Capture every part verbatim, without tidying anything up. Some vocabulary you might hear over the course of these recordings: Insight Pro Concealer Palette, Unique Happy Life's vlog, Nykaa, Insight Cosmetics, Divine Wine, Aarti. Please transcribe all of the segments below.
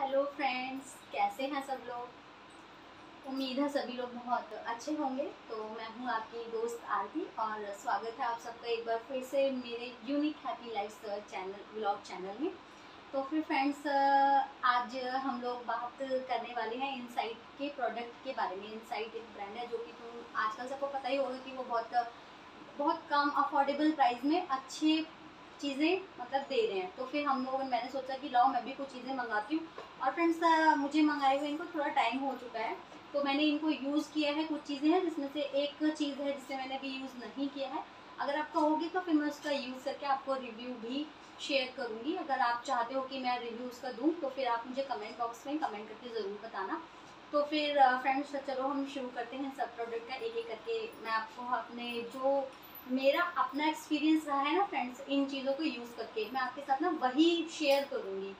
Hello friends, कैसे हैं सब लोग। उम्मीद है सभी लोग बहुत अच्छे होंगे। तो मैं हूं आपकी दोस्त आरती और स्वागत है आप सबका एक बार फिर से मेरे unique happy life channel vlog channel में। तो फिर फ्रेंड्स, आज हम लोग बात करने वाले हैं इनसाइट के प्रोडक्ट के बारे में। इनसाइट एक ब्रांड है जो कि तुम आजकल सबको पता ही होगा कि वो बहुत बहुत कम अफोर्डेबल प्राइस में अच्छे चीज़ें मतलब दे रहे हैं। तो फिर हम लोग मैंने सोचा कि लाओ मैं भी कुछ चीज़ें मंगाती हूँ। और फ्रेंड्स, मुझे मंगाए हुए इनको थोड़ा टाइम हो चुका है, तो मैंने इनको यूज़ किया है। कुछ चीज़ें हैं जिसमें से एक चीज़ है जिसे मैंने भी यूज़ नहीं किया है। अगर आपका होगी तो फिर मैं उसका यूज़ करके आपको रिव्यू भी शेयर करूँगी। अगर आप चाहते हो कि मैं रिव्यू उसका दूँ तो फिर आप मुझे कमेंट बॉक्स में कमेंट करके ज़रूर बताना। तो फिर फ्रेंड्स चलो हम शुरू करते हैं सब प्रोडक्ट का एक एक करके। मैं आपको अपने जो मेरा अपना एक्सपीरियंस रहा है ना फ्रेंड्स इन चीज़ों को यूज़ करके, मैं आपके साथ ना वही शेयर करूँगी।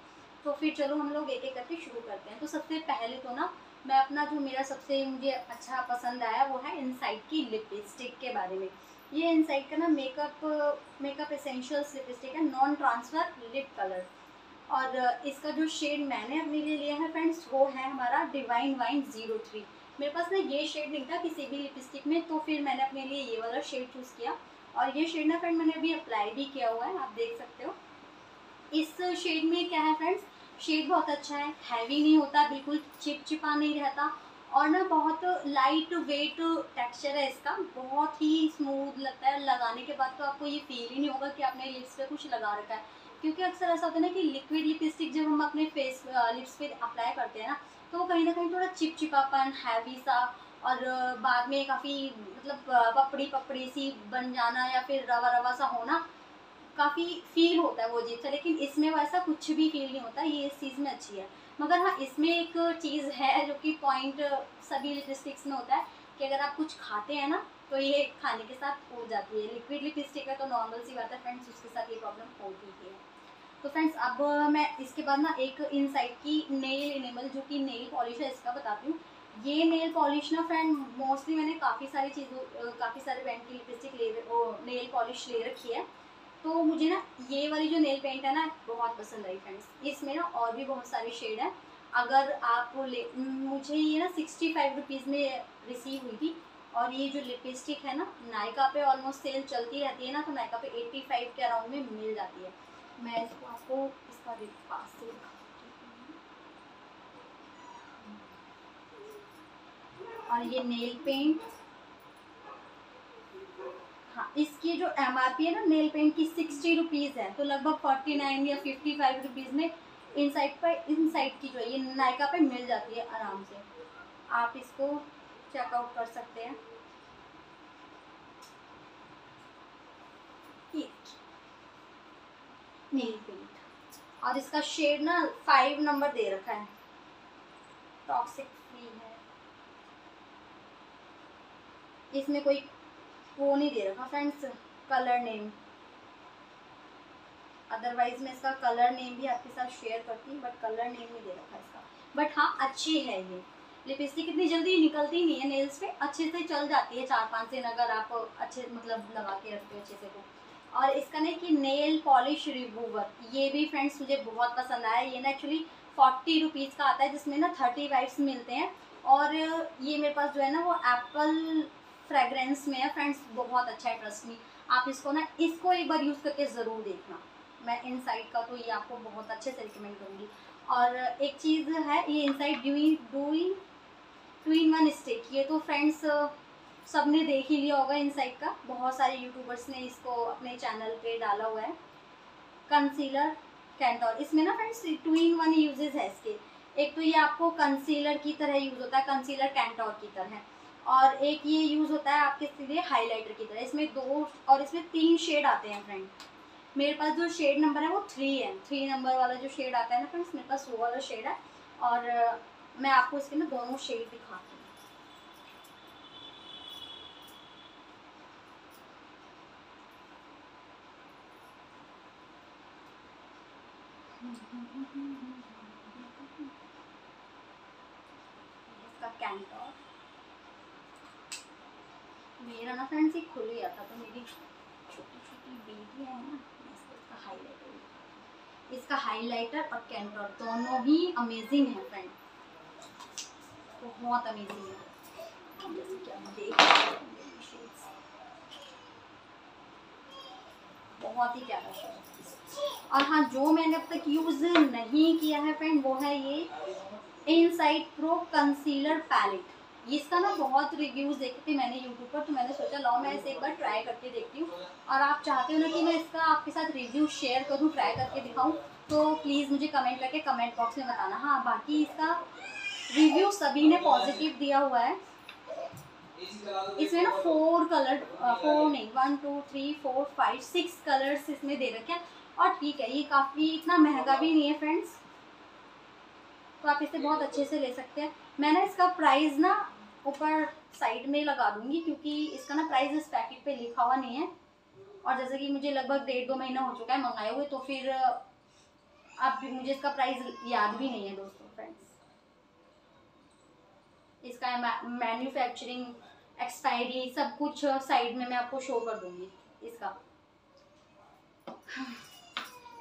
तो फिर चलो हम लोग एक एक करके शुरू करते हैं। तो सबसे पहले तो ना मैं अपना जो मेरा सबसे मुझे अच्छा पसंद आया वो है इनसाइट की लिपस्टिक के बारे में। ये इनसाइट का ना मेकअप मेकअप एसेंशियल्स लिपस्टिक है, नॉन ट्रांसफर लिप कलर। और इसका जो शेड मैंने अपने लिए लिया है फ्रेंड्स वो है हमारा डिवाइन वाइन ज़ीरो थ्री। मेरे पास ना ये शेड नहीं था किसी भी लिपस्टिक में, तो फिर मैंने अपने लिए ये वाला शेड चूज़ किया। और ये शेड ना फ्रेंड मैंने अभी अप्लाई भी किया हुआ है, आप देख सकते हो। इस शेड में क्या है फ्रेंड्स, शेड बहुत अच्छा है, हैवी नहीं होता, बिल्कुल चिपचिपा नहीं रहता और ना बहुत लाइट वेट टेक्सचर है इसका, बहुत ही स्मूथ लगता है। लगाने के बाद तो आपको ये फील ही नहीं होगा कि आपने लिप्स पे कुछ लगा रखा है, क्योंकि अक्सर ऐसा होता है ना कि लिक्विड लिपस्टिक जब हम अपने फेस लिप्स पे अप्लाई करते हैं ना तो वो कहीं ना कहीं थोड़ा चिपचिपापन, हैवी सा और बाद में काफ़ी मतलब पपड़ी पपड़ी सी बन जाना या फिर रवा रवा सा होना काफ़ी फील होता है वो जीप से। लेकिन इसमें वैसा कुछ भी फील नहीं होता, ये इस चीज़ में अच्छी है। मगर हाँ, इसमें एक चीज़ है जो कि पॉइंट सभी लिपस्टिक्स में होता है कि अगर आप कुछ खाते हैं ना तो ये खाने के साथ हो जाती है। लिक्विड लिपस्टिक है तो नॉर्मल सी बात है फ्रेंड्स, उसके साथ ये प्रॉब्लम होती है। तो फ्रेंड्स अब मैं इसके बाद ना एक इनसाइट की नेल इनेबल जो कि नेल पॉलिश है इसका बताती हूँ। ये नेल पॉलिश ना फ्रेंड मोस्टली मैंने काफ़ी सारी चीज़ों काफ़ी सारे ब्रांड की लिपस्टिक ले नेल पॉलिश ले रखी है, तो मुझे ना ये वाली जो नेल पेंट है ना बहुत पसंद आई फ्रेंड्स। इसमें ना और भी बहुत सारे शेड हैं। अगर आप ले मुझे ये ना सिक्सटी फाइव रुपीज़ में रिसीव हुई थी। और ये जो लिपस्टिक है ना नायका पे ऑलमोस्ट सेल चलती रहती है ना, तो नायका पे एट्टी फाइव के अराउंड में मिल जाती है। मैं इसको आपको इसका रेट पास से और ये नेल पेंट, हाँ इसकी जो एम आर पी है ना नेल पेंट की सिक्सटी रुपीज़ है, तो लगभग फोर्टी नाइन या फिफ्टी फाइव रुपीज़ में इनसाइट पर इनसाइट की जो ये नायका पे मिल जाती है आराम से। आप इसको चेकआउट कर सकते हैं। ये नेल पेंट और इसका शेड ना फाइव नंबर दे रखा है, टॉक्सिक फ्री है। इसमें कोई वो नहीं दे रखा फ्रेंड्स कलर नेम, अदरवाइज मैं इसका कलर नेम भी आपके साथ शेयर करती हूँ, बट कलर नेम नहीं दे रखा इसका। बट हाँ अच्छी है ये लिपस्टिक, इतनी जल्दी निकलती नहीं है नेल्स पे, अच्छे से चल जाती है चार पांच दिन अगर आप अच्छे मतलब लगा के रखते हो अच्छे से तो। और इसका ना कि नेल पॉलिश रिमूवर, ये भी फ्रेंड्स मुझे बहुत पसंद आया। ये ना एक्चुअली फोर्टी रुपीज़ का आता है जिसमें ना थर्टी वाइप्स मिलते हैं। और ये मेरे पास जो है ना वो एप्पल फ्रेगरेंस में है फ्रेंड्स, बहुत अच्छा है ट्रस्ट मी। आप इसको ना इसको एक बार यूज़ करके ज़रूर देखना। मैं इनसाइट का तो ये आपको बहुत अच्छे से रिकमेंड करूँगी। और एक चीज़ है ये इनसाइट डेवी डेवी ट्विन वन स्टिक, ये तो फ्रेंड्स सब ने देख ही लिया होगा। इनसाइट का बहुत सारे यूट्यूबर्स ने इसको अपने चैनल पे डाला हुआ है। कंसीलर कंटूर, इसमें ना friends two in one usages है इसके। एक तो ये आपको कंसीलर की तरह यूज़ होता है, कंसीलर कंटूर की तरह, और एक ये यूज़ होता है आपके लिए हाइलाइटर की तरह। इसमें दो और इसमें तीन शेड आते हैं फ्रेंड। मेरे पास जो शेड नंबर है वो थ्री है, थ्री नंबर वाला जो शेड आता है ना फ्रेंड्स मेरे पास वो वाला शेड है। और मैं आपको इसके ना दोनों शेड दिखाती हूँ। इसका कंटूर मेरा ना फ्रेंड्स ये खुल गया था, तो मेरी छोटी छोटी बेटी है ना इसका हाईलाइट इसका हाइलाइटर और कंटूर दोनों ही अमेजिंग है फ्रेंड, बहुत अमेजिंग है, बहुत ही प्यारा शेड। और हाँ, जो मैंने अब तक यूज़ नहीं किया है फ्रेंड वो है ये इनसाइट प्रो कंसीलर पैलेट। इसका ना बहुत रिव्यूज़ देखे थे मैंने यूट्यूब पर, तो मैंने सोचा लाओ मैं इसे एक बार ट्राई करके देखती हूँ। और आप चाहते हो ना कि मैं इसका आपके साथ रिव्यू शेयर करूँ, ट्राई करके दिखाऊँ, तो प्लीज़ मुझे कमेंट करके कमेंट बॉक्स में बताना। हाँ, बाकी इसका रिव्यू सभी ने पॉजिटिव दिया हुआ है। इसमें ना फोर कलर फोर नहीं one two three four five six colours इसमें दे रखे हैं। और ठीक है, ये काफ़ी इतना महंगा भी नहीं है फ्रेंड्स, तो आप इसे बहुत अच्छे से ले सकते हैं। मैंने इसका प्राइस ना ऊपर साइड में लगा दूंगी, क्योंकि इसका ना प्राइस इस पैकेट पे लिखा हुआ नहीं है। और जैसे कि मुझे लगभग डेढ़ दो महीना हो चुका है मंगाए हुए, तो फिर आप मुझे इसका प्राइस याद भी नहीं है दोस्तों फ्रेंड्स। इसका मैन्युफैक्चरिंग, एक्सपायरी, सब कुछ साइड में मैं आपको शो कर दूंगी इसका।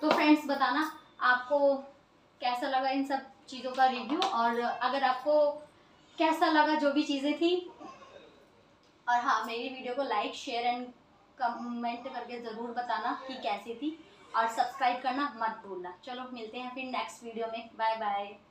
तो फ्रेंड्स बताना आपको कैसा लगा इन सब चीज़ों का रिव्यू, और अगर आपको कैसा लगा जो भी चीज़ें थी। और हाँ, मेरी वीडियो को लाइक शेयर एंड कमेंट करके ज़रूर बताना कि कैसी थी, और सब्सक्राइब करना मत भूलना। चलो मिलते हैं फिर नेक्स्ट वीडियो में, बाय बाय।